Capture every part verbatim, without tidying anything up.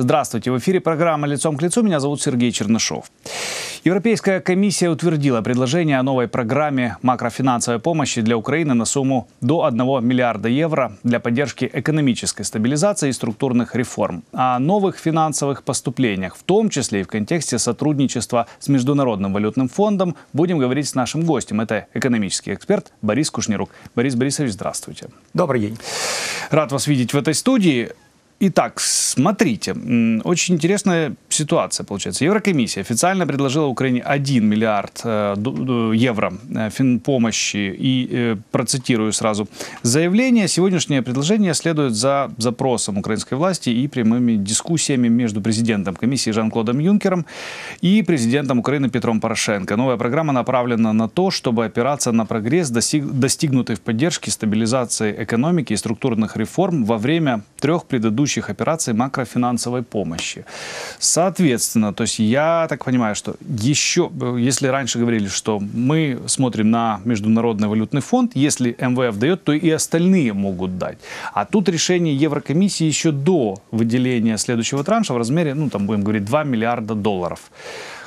Здравствуйте, в эфире программа «Лицом к лицу». Меня зовут Сергей Чернышов. Европейская комиссия утвердила предложение о новой программе макрофинансовой помощи для Украины на сумму до одного миллиарда евро для поддержки экономической стабилизации и структурных реформ. О новых финансовых поступлениях, в том числе и в контексте сотрудничества с Международным валютным фондом, будем говорить с нашим гостем. Это экономический эксперт Борис Кушнирук. Борис Борисович, здравствуйте. Добрый день. Рад вас видеть в этой студии. Итак, смотрите, очень интересная ситуация получается. Еврокомиссия официально предложила Украине один миллиард евро финпомощи. И, процитирую сразу заявление, сегодняшнее предложение следует за запросом украинской власти и прямыми дискуссиями между президентом комиссии Жан-Клодом Юнкером и президентом Украины Петром Порошенко. Новая программа направлена на то, чтобы опираться на прогресс, достигнутый в поддержке стабилизации экономики и структурных реформ во время трех предыдущих операций макрофинансовой помощи. Соответственно, то есть я так понимаю, что еще, если раньше говорили, что мы смотрим на Международный валютный фонд, если МВФ дает, то и остальные могут дать. А тут решение Еврокомиссии еще до выделения следующего транша в размере, ну там будем говорить, два миллиарда долларов.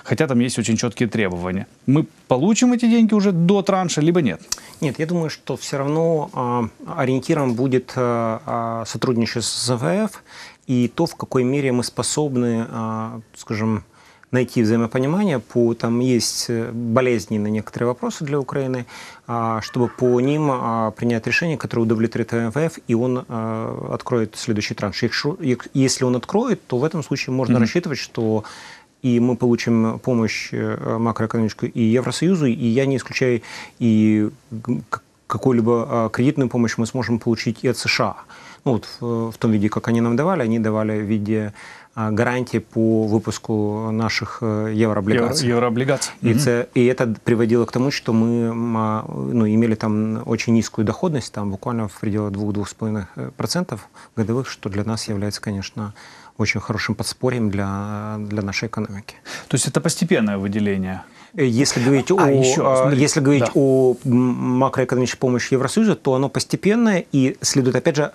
Хотя там есть очень четкие требования. Мы получим эти деньги уже до транша, либо нет? Нет, я думаю, что все равно э, ориентиром будет э, сотрудничество с МВФ и то, в какой мере мы способны, э, скажем, найти взаимопонимание по... Там есть болезненные некоторые вопросы для Украины, э, чтобы по ним э, принять решение, которое удовлетворит МВФ, и он э, откроет следующий транш. Если он откроет, то в этом случае можно [S1] Mm-hmm. [S2] Рассчитывать, что... И мы получим помощь макроэкономическую и Евросоюзу, и я не исключаю, и какую-либо кредитную помощь мы сможем получить и от США. Ну, вот в, в том виде, как они нам давали, они давали в виде гарантии по выпуску наших еврооблигаций. Еврооблигаций. И, mm-hmm. и это приводило к тому, что мы ну, имели там очень низкую доходность, там буквально в пределах двух-двух с половиной процентов годовых, что для нас является, конечно, очень хорошим подспорьем для, для нашей экономики. То есть это постепенное выделение? Если говорить, а, о, еще, если говорить да. о макроэкономической помощи Евросоюза, то оно постепенное, и следует, опять же,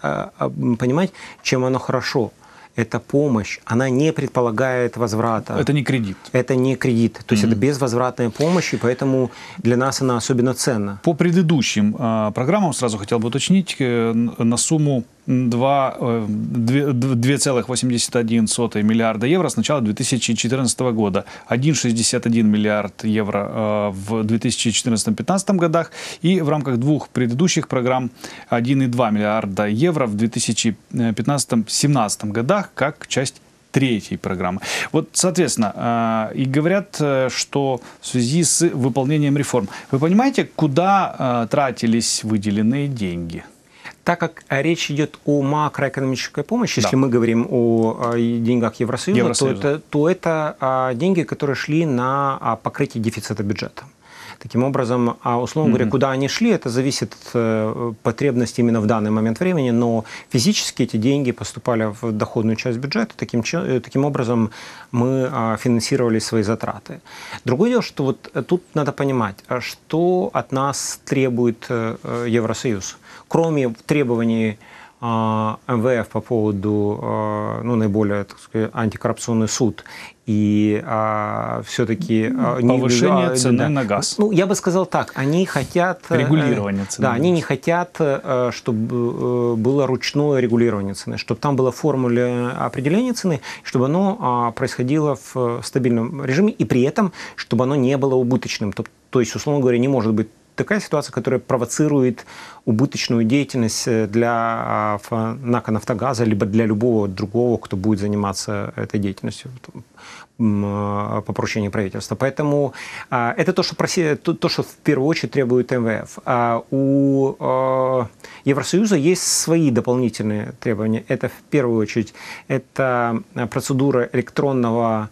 понимать, чем оно хорошо. Это помощь, она не предполагает возврата. Это не кредит. Это не кредит. То есть mm-hmm. это безвозвратная помощь, и поэтому для нас она особенно ценна. По предыдущим э, программам, сразу хотел бы уточнить, э, на сумму два целых восемьдесят один сотых миллиарда евро с начала две тысячи четырнадцатого года, один целых шестьдесят один миллиард евро в две тысячи четырнадцатом-пятнадцатом годах и в рамках двух предыдущих программ один целых два миллиарда евро в две тысячи пятнадцатом-семнадцатом годах как часть третьей программы. Вот, соответственно, и говорят, что в связи с выполнением реформ. Вы понимаете, куда тратились выделенные деньги? Так как речь идет о макроэкономической помощи, да. если мы говорим о деньгах Евросоюза, Евросоюза. То, это, то это деньги, которые шли на покрытие дефицита бюджета. Таким образом, условно говоря, mm-hmm. куда они шли, это зависит от потребности именно в данный момент времени, но физически эти деньги поступали в доходную часть бюджета, таким, таким образом мы финансировали свои затраты. Другое дело, что вот тут надо понимать, что от нас требует Евросоюз. Кроме требований МВФ по поводу, ну, наиболее, так сказать, антикоррупционный суд и а, все-таки... Повышение не, цены да, на газ. Ну, я бы сказал так, они хотят... Регулирование цены. Да, они не хотят, чтобы было ручное регулирование цены, чтобы там была формула определения цены, чтобы оно происходило в стабильном режиме, и при этом, чтобы оно не было убыточным. То, то есть, условно говоря, не может быть такая ситуация, которая провоцирует убыточную деятельность для НАК «Нафтогаза» либо для любого другого, кто будет заниматься этой деятельностью по поручению правительства. Поэтому это то, что, просили, то, что в первую очередь требует МВФ. А у Евросоюза есть свои дополнительные требования. Это в первую очередь это процедура электронного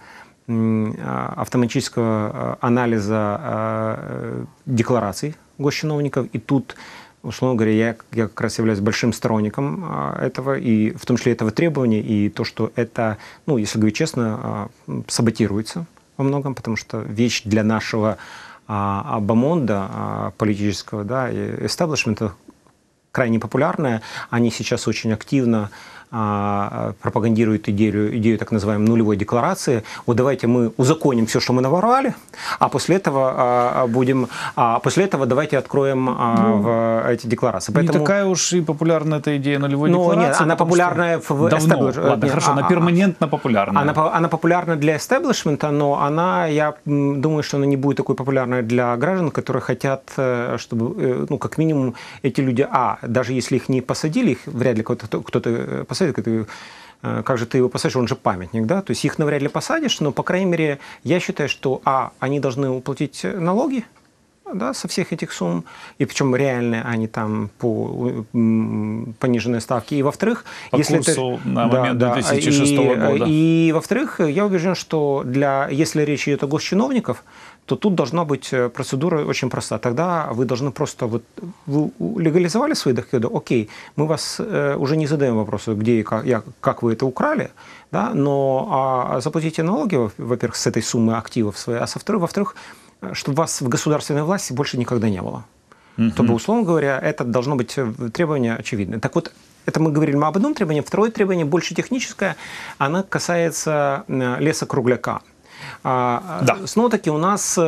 автоматического анализа деклараций госчиновников. И тут, условно говоря, я, я как раз являюсь большим сторонником этого, и в том числе этого требования, и то, что это, ну, если говорить честно, саботируется во многом, потому что вещь для нашего бомонда политического, да, эстаблишмента, крайне популярная. Они сейчас очень активно пропагандирует идею, идею так называемой нулевой декларации. Вот давайте мы узаконим все, что мы наворовали, а после этого будем, а после этого давайте откроем ну, эти декларации. Поэтому... Не такая уж и популярная эта идея нулевой ну, декларации. Нет, она популярная в эстаблишменте. Ладно, нет, хорошо, она перманентно популярная. Она, она популярна для эстаблишмента, но она, я думаю, что она не будет такой популярной для граждан, которые хотят, чтобы, ну, как минимум, эти люди, а, даже если их не посадили, их вряд ли кто-то кто-то посадил, как же ты его посадишь, он же памятник, да? То есть их навряд ли посадишь, но, по крайней мере, я считаю, что, а, они должны уплатить налоги, да, со всех этих сумм, и причем реальные, а не там по пониженной ставке. И, во-вторых, по если курсу это, на момент да, две тысячи шестого и, года. И, во-вторых, я убежден, что для, если речь идет о госчиновниках, то тут должна быть процедура очень проста. Тогда вы должны просто... Вот, вы легализовали свои доходы? Окей, мы вас э, уже не задаем вопросу, где и как, я, как вы это украли, да? Но а, заплатите налоги, во-первых, с этой суммы активов своей, а со-вторых, во-вторых, чтобы вас в государственной власти больше никогда не было. Mm-hmm. То, условно говоря, это должно быть требование очевидное. Так вот, это мы говорили мы об одном требовании. Второе требование, больше техническое, оно касается леса-кругляка. Да. Снова-таки у нас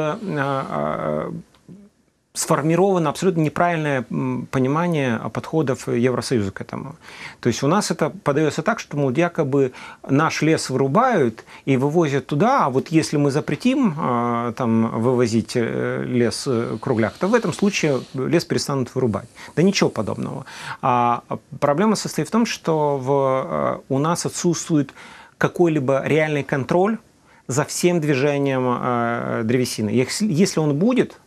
сформировано абсолютно неправильное понимание подходов Евросоюза к этому. То есть у нас это подается так, что, мол, якобы наш лес вырубают и вывозят туда, а вот если мы запретим там, вывозить лес кругляк, то в этом случае лес перестанут вырубать. Да ничего подобного. А проблема состоит в том, что в, у нас отсутствует какой-либо реальный контроль за всем движением э, древесины. Если, если он будет,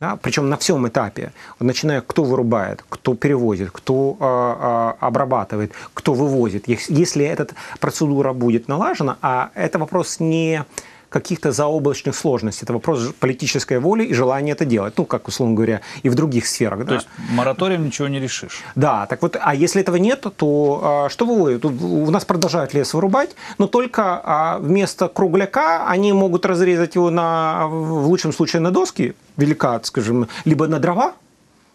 да, причем на всем этапе, начиная кто вырубает, кто перевозит, кто э, обрабатывает, кто вывозит, если эта процедура будет налажена, а это вопрос не каких-то заоблачных сложностей, это вопрос политической воли и желания это делать, ну, как, условно говоря, и в других сферах. То да. есть мораторием ничего не решишь. Да, так вот, а если этого нет, то а, что выводят? У нас продолжают лес вырубать, но только а, вместо кругляка они могут разрезать его на, в лучшем случае на доски, велика, скажем, либо на дрова,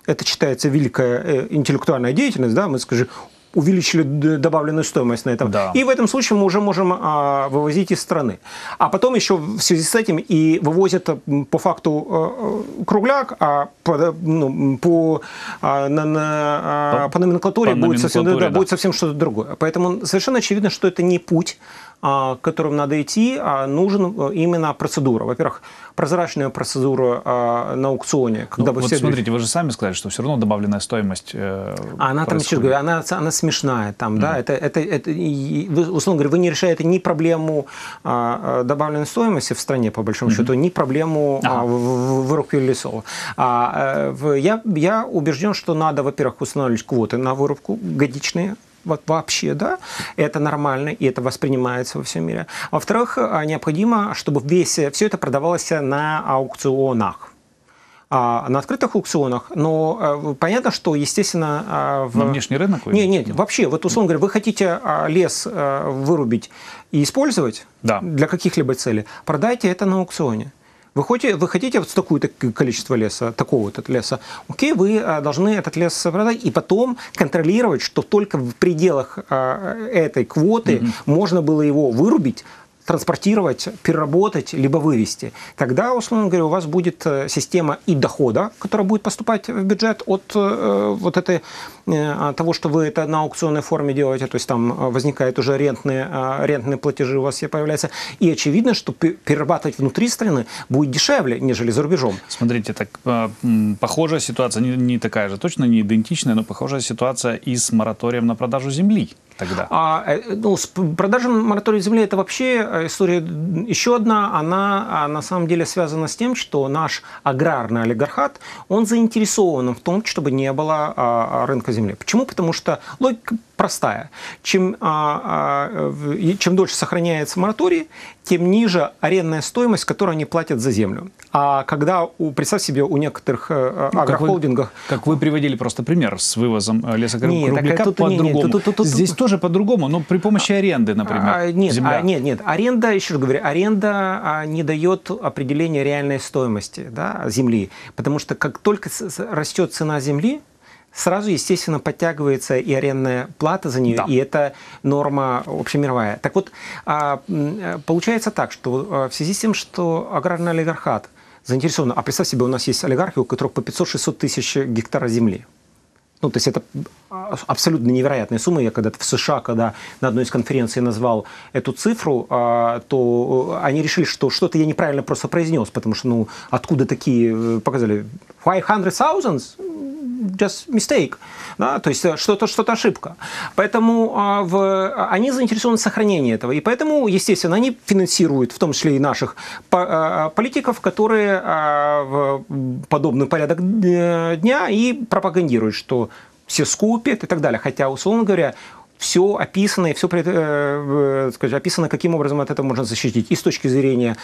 это считается великая интеллектуальная деятельность, да, мы, скажем, увеличили добавленную стоимость на этом. Да. И в этом случае мы уже можем а, вывозить из страны. А потом еще в связи с этим и вывозят по факту а, кругляк, а по, ну, по, а, на, на, по, по номенклатуре, по будет, номенклатуре совсем, да, да. будет совсем что-то другое. Поэтому совершенно очевидно, что это не путь, а, к которому надо идти, а нужен именно процедура. Во-первых, прозрачная процедура а, на аукционе. Когда ну, вы вот все... Смотрите, вы же сами сказали, что все равно добавленная стоимость э, она происходит. Там, она, она смешная. Там, mm-hmm. да, это, это, это, условно говоря, вы не решаете ни проблему а, добавленной стоимости в стране, по большому mm-hmm. счету, ни проблему а, вырубки лесов. А, в, я, я убежден, что надо, во-первых, устанавливать квоты на вырубку годичные. Вот вообще, да, это нормально, и это воспринимается во всем мире. Во-вторых, необходимо, чтобы весь, все это продавалось на аукционах. На открытых аукционах, но понятно, что, естественно... В... На внешний рынок? Нет, нет, нет, вообще, вот условно говоря, вы хотите лес вырубить и использовать да. для каких-либо целей, продайте это на аукционе. Вы хотите, вы хотите вот такое количество леса, такого вот леса, окей, вы должны этот лес продать и потом контролировать, что только в пределах этой квоты mm-hmm. можно было его вырубить, транспортировать, переработать, либо вывести. Тогда, условно говоря, у вас будет система и дохода, которая будет поступать в бюджет от э, вот этой, э, того, что вы это на аукционной форме делаете, то есть там возникают уже рентные, э, рентные платежи у вас все появляются. И очевидно, что перерабатывать внутри страны будет дешевле, нежели за рубежом. Смотрите, так э, похожая ситуация, не, не такая же точно, не идентичная, но похожая ситуация и с мораторием на продажу земли. Тогда. А, ну, с продажей моратория земли это вообще история еще одна, она на самом деле связана с тем, что наш аграрный олигархат, он заинтересован в том, чтобы не было а, рынка земли. Почему? Потому что логика простая. Чем, а, а, чем дольше сохраняется мораторий, тем ниже арендная стоимость, которую они платят за землю. А когда, у, представь себе, у некоторых ну, агрохолдингов... Как вы, как вы приводили просто пример с вывозом лесокругляка по-другому. Здесь тоже по-другому, но при помощи аренды, например, а, нет, земля. А, нет, нет, аренда, еще раз говорю, аренда а, не дает определения реальной стоимости да, земли, потому что как только растет цена земли, сразу, естественно, подтягивается и арендная плата за нее, да. И это норма общемировая. Так вот, получается так, что в связи с тем, что аграрный олигархат заинтересован, а представь себе, у нас есть олигархи, у которых по пятьсот-шестьсот тысяч гектара земли. Ну, то есть это абсолютно невероятная сумма. Я когда-то в США, когда на одной из конференций назвал эту цифру, то они решили, что что-то я неправильно просто произнес, потому что, ну, откуда такие показали? пятьсот тысяч? Just mistake, да? То есть что-то, что-то ошибка. Поэтому а, в, они заинтересованы в сохранении этого. И поэтому, естественно, они финансируют, в том числе и наших по, а, политиков, которые а, в подобный порядок дня и пропагандируют, что все скупят и так далее. Хотя, условно говоря, все описано, и все э, скажем, описано, каким образом от этого можно защитить. И с точки зрения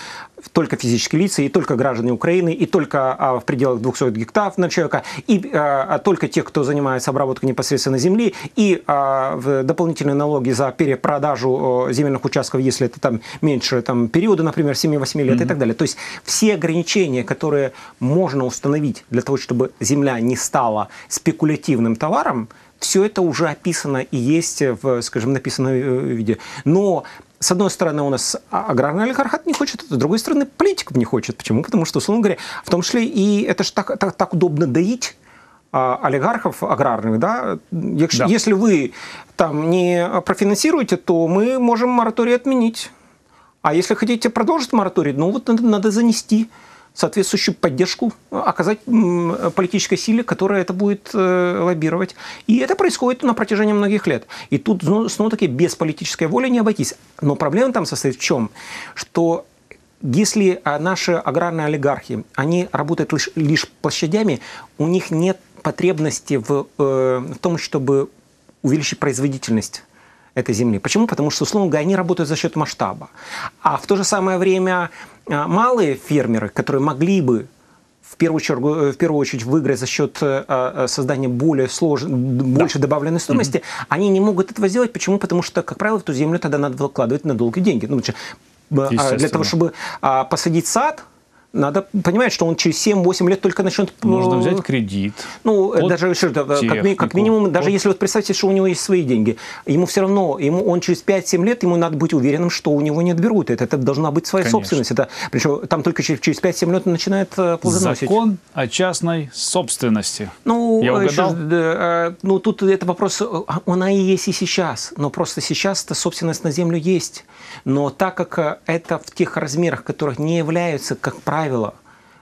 только физических лиц, и только граждане Украины, и только а, в пределах двухсот гектаров на человека, и а, только тех, кто занимается обработкой непосредственно земли, и а, дополнительные налоги за перепродажу земельных участков, если это там меньше там, периода, например, семь-восемь лет, mm-hmm. и так далее. То есть все ограничения, которые можно установить для того, чтобы земля не стала спекулятивным товаром, все это уже описано и есть, в, скажем, написанном виде. Но, с одной стороны, у нас аграрный олигархат не хочет, с другой стороны, политиков не хочет. Почему? Потому что, условно говоря, в том числе и это же так, так, так удобно доить а, олигархов аграрных. Да? Да. Если вы там не профинансируете, то мы можем мораторий отменить. А если хотите продолжить мораторий, ну вот надо, надо занести соответствующую поддержку оказать политической силе, которая это будет лоббировать. И это происходит на протяжении многих лет. И тут ну, снова-таки без политической воли не обойтись. Но проблема там состоит в чем? Что если наши аграрные олигархи, они работают лишь, лишь площадями, у них нет потребности в, в том, чтобы увеличить производительность этой земли. Почему? Потому что, условно говоря, они работают за счет масштаба. А в то же самое время малые фермеры, которые могли бы в первую очередь, в первую очередь выиграть за счет создания более сложной, да. больше добавленной стоимости, mm-hmm. они не могут этого сделать. Почему? Потому что, как правило, в ту землю тогда надо выкладывать на долгие деньги. Ну, для того, чтобы посадить сад, надо понимать, что он через семь-восемь лет только начнет... Нужно взять кредит. Ну, даже, технику, как минимум, даже под... если вот представьте, что у него есть свои деньги, ему все равно, ему, он через пять-семь лет, ему надо быть уверенным, что у него не отберут. Это, это должна быть своя Конечно. собственность. Это, причем там только через, через пять-семь лет он начинает плодоносить. Закон о частной собственности. Ну, я угадал? Еще, да, ну, тут это вопрос, она и есть и сейчас, но просто сейчас-то собственность на землю есть. Но так как это в тех размерах, которых не являются, как правило,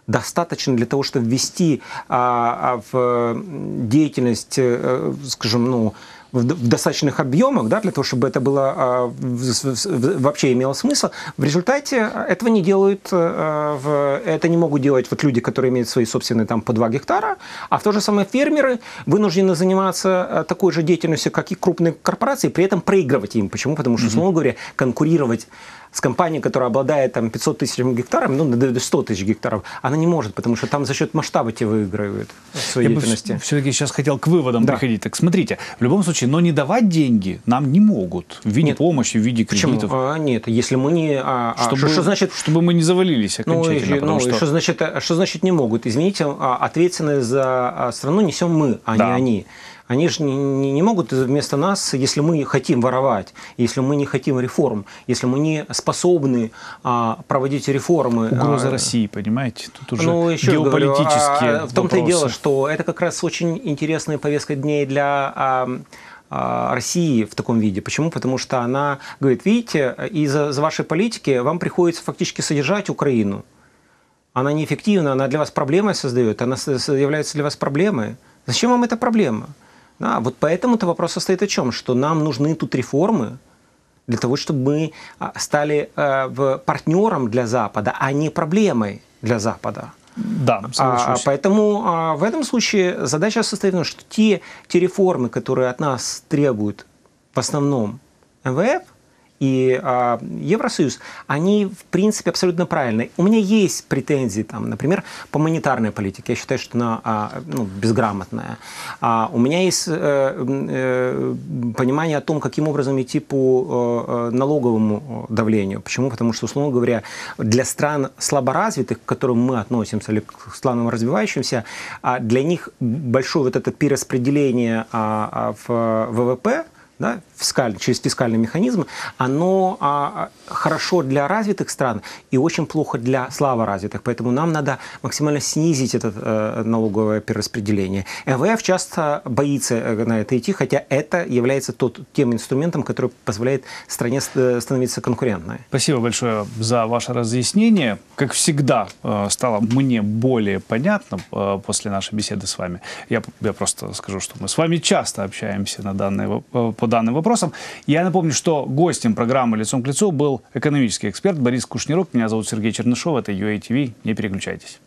достаточно для того, чтобы ввести а, а, в деятельность, а, скажем, ну, в, в достаточных объемах, да, для того, чтобы это было а, в, в, вообще имело смысл. В результате этого не делают, а, в, это не могут делать вот люди, которые имеют свои собственные там по два гектара, а в то же самое фермеры вынуждены заниматься такой же деятельностью, как и крупные корпорации, при этом проигрывать им. Почему? Потому что, условно говоря, конкурировать с компанией, которая обладает там пятьсот тысяч гектаров, ну, до ста тысяч гектаров, она не может, потому что там за счет масштаба те выигрывают свои деятельности. Все-таки сейчас хотел к выводам да. приходить. Так смотрите, в любом случае, но не давать деньги нам не могут в виде нет. помощи, в виде кредитов. А, нет, если мы не... А, чтобы, что, что значит, чтобы мы не завалились окончательно. Ну, потому, ну, что... Что, значит, что значит не могут? Извините, ответственность за страну несем мы, а да. не они. Они же не, не могут вместо нас, если мы хотим воровать, если мы не хотим реформ, если мы не способны а, проводить реформы. Угроза а, России, понимаете? Тут уже ну, еще геополитические говорю, а, в том-то и дело, что это как раз очень интересная повестка дней для а, а, России в таком виде. Почему? Потому что она говорит, видите, из-за вашей политики вам приходится фактически содержать Украину. Она неэффективна, она для вас проблемы создает, она является для вас проблемой. Зачем вам эта проблема? А, вот поэтому-то вопрос состоит о чем? Что нам нужны тут реформы для того, чтобы мы стали э, партнером для Запада, а не проблемой для Запада. Да, а, поэтому а, в этом случае задача состоит в том, что те, те реформы, которые от нас требуют в основном МВФ, и э, Евросоюз, они, в принципе, абсолютно правильные. У меня есть претензии, там, например, по монетарной политике. Я считаю, что она э, ну, безграмотная. А у меня есть э, э, понимание о том, каким образом идти по э, налоговому давлению. Почему? Потому что, условно говоря, для стран слаборазвитых, к которым мы относимся, или к странам развивающимся, для них большое вот это перераспределение в ВВП, да, фискаль, через фискальный механизм, оно а, хорошо для развитых стран и очень плохо для слаборазвитых. Поэтому нам надо максимально снизить это а, налоговое перераспределение. МВФ часто боится на это идти, хотя это является тот, тем инструментом, который позволяет стране становиться конкурентной. Спасибо большое за ваше разъяснение. Как всегда, стало мне более понятно после нашей беседы с вами. Я, я просто скажу, что мы с вами часто общаемся на данные, по данным вопросам. Я напомню, что гостем программы «Лицом к лицу» был экономический эксперт Борис Кушнирук. Меня зовут Сергей Чернышов. Это ю эй ти ви. Не переключайтесь.